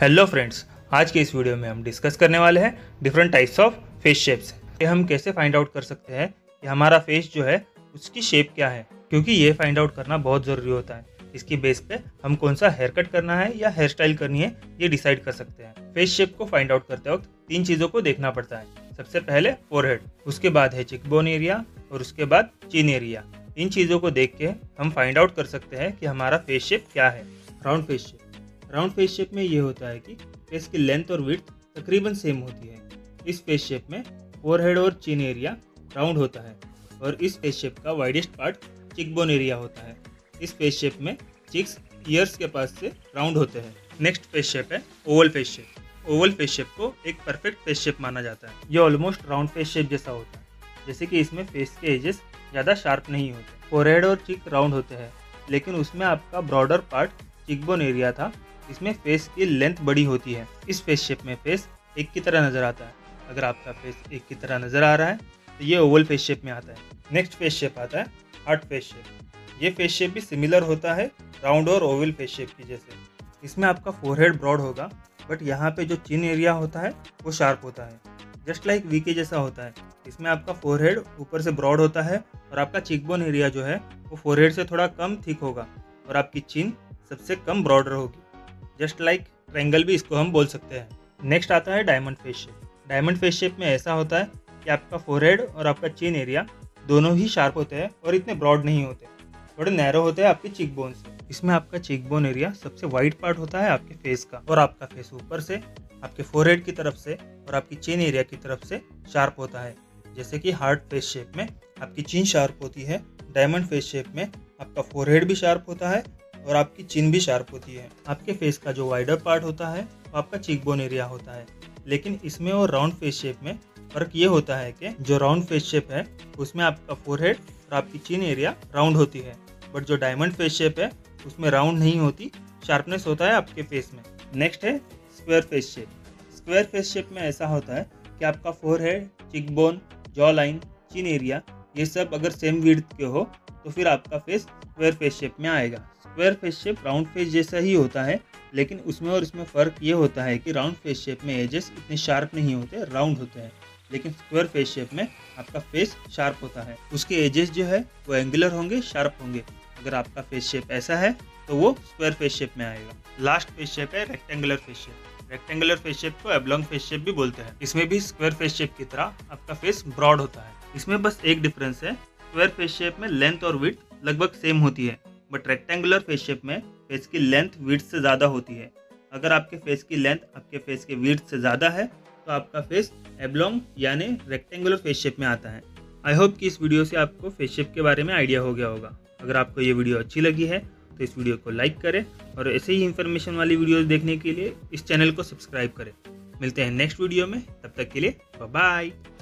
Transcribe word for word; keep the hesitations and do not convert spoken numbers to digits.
Hello friends, आज के इस वीडियो में हम डिस्कस करने वाले हैं different types of face shapes. ये हम कैसे फाइंड आउट कर सकते हैं कि हमारा फेस जो है उसकी शेप क्या है, क्योंकि ये फाइंड आउट करना बहुत ज़रूरी होता है। इसकी बेस पे हम कौन सा हेयर कट करना है या हेयर स्टाइल करनी है ये डिसाइड कर सकते हैं। फेस शेप को फाइंड आउट करते वक्त तीन चीज़ों को देखना पड़ता है। सबसे पहले फोरहेड, उसके बाद है चिकबोन एरिया और उसके बाद चिन एरिया। इन चीज़ों को देख के हम फाइंड आउट कर सकते हैं कि हमारा फेस शेप क्या है। Round face shape, round face shape में ये होता है कि फेस की लेंथ और विड्थ तकरीबन सेम होती है। इस फेस शेप में फोरहेड और चिन एरिया राउंड होता है और इस फेस शेप का वाइडेस्ट पार्ट चिकबोन एरिया होता है। इस फेस शेप में चिक्स ईयर्स के पास से राउंड होते हैं। नेक्स्ट फेस शेप है oval face shape. Oval face shape को एक परफेक्ट फेस शेप माना जाता है। ये ऑलमोस्ट राउंड फेस शेप जैसा होता है, जैसे कि इसमें फेस के एजेस ज़्यादा शार्प नहीं होते। फोरहेड और चिक राउंड होते हैं, लेकिन उसमें आपका ब्रॉडर पार्ट चिकबोन एरिया था। इसमें फेस की लेंथ बड़ी होती है। इस फेस शेप में फेस एक की तरह नज़र आता है। अगर आपका फेस एक की तरह नज़र आ रहा है तो ये ओवल फेस शेप में आता है। नेक्स्ट फेस शेप आता है हार्ट फेस शेप। ये फेस शेप भी सिमिलर होता है राउंड और ओवल फेस शेप की जैसे। इसमें आपका फोरहेड ब्रॉड होगा, बट यहाँ पे जो चिन एरिया होता है वो शार्प होता है, जस्ट लाइक वी के जैसा होता है। इसमें आपका फोरहेड ऊपर से ब्रॉड होता है और आपका चिकबोन एरिया जो है वो फोरहेड से थोड़ा कम थिक होगा और आपकी चिन सबसे कम ब्रॉडर होगी, जस्ट लाइक ट्रायंगल भी इसको हम बोल सकते हैं। नेक्स्ट आता है diamond face shape. Diamond face shape में ऐसा होता है कि आपका फोरहेड और आपका चिन एरिया दोनों ही शार्प होते हैं और इतने ब्रॉड नहीं होते, थोड़े नैरो होते हैं आपके चिक बोन से। इसमें आपका चिक बोन एरिया सबसे वाइड पार्ट होता है आपके फेस का और आपका फेस ऊपर से आपके फोरहेड की तरफ से और आपकी चिन एरिया की तरफ से शार्प होता है, जैसे कि हार्ट फेस शेप में आपकी चिन शार्प होती है। डायमंड फेस शेप में आपका फोरहेड भी शार्प होता है और आपकी चिन भी शार्प होती है। आपके फेस का जो वाइडर पार्ट होता है वो आपका चिक बोन एरिया होता है, लेकिन इसमें और राउंड फेस शेप में फ़र्क ये होता है कि जो राउंड फेस शेप है उसमें आपका फोरहेड और आपकी चिन एरिया राउंड होती है, बट जो डायमंड फेस शेप है उसमें राउंड नहीं होती, शार्पनेस होता है आपके फेस में। नेक्स्ट है square face shape. Square face shape में ऐसा होता है कि आपका forehead, cheekbone, jaw line, chin area ये सब अगर सेम विड्थ के हो तो फिर आपका फेस स्क्वायर फेस शेप में आएगा। Square face shape round face जैसा ही होता है, लेकिन उसमें और इसमें फ़र्क ये होता है कि राउंड फेस शेप में एजेस इतने शार्प नहीं होते, राउंड होते हैं, लेकिन स्क्वायर फेस शेप में आपका फेस शार्प होता है। उसके एजेस जो है वो एंगुलर होंगे, शार्प होंगे। अगर आपका फेस शेप ऐसा है तो वो स्क्वायर फेस शेप में आएगा। लास्ट फेस शेप है rectangular face shape. Rectangular face shape को एब्लॉन्ग फेस शेप भी बोलते हैं। इसमें भी स्क्वायर फेस शेप की तरह आपका फेस ब्रॉड होता है। इसमें बस एक डिफरेंस है, स्क्वायर फेस शेप में लेंथ और विड्थ लगभग सेम होती है, बट रेक्टेंगुलर फेस शेप में फेस की लेंथ विड्थ से ज़्यादा होती है। अगर आपके फेस की लेंथ आपके फेस के विड्थ से ज़्यादा है तो आपका फेस एब्लॉन्ग यानी रेक्टेंगुलर फेस शेप में आता है। आई होप कि इस वीडियो से आपको फेस शेप के बारे में आइडिया हो गया होगा। अगर आपको ये वीडियो अच्छी लगी है तो इस वीडियो को लाइक करें और ऐसे ही इन्फॉर्मेशन वाली वीडियोस देखने के लिए इस चैनल को सब्सक्राइब करें। मिलते हैं नेक्स्ट वीडियो में, तब तक के लिए बाय।